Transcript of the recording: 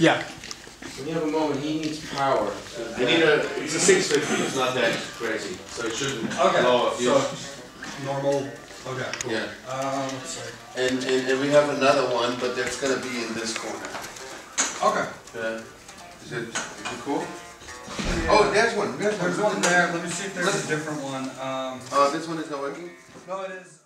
Yeah. When you have a moment, he needs power. So you need it's a 650, it's not that crazy. So it shouldn't blow up. So normal. Okay, cool. Yeah. Sorry. And we have another one, but that's going to be in this corner. Okay. Is it cool? Yeah. Oh, there's one. There's one there. Let me see if there's a different one. This one is not working? No, it is.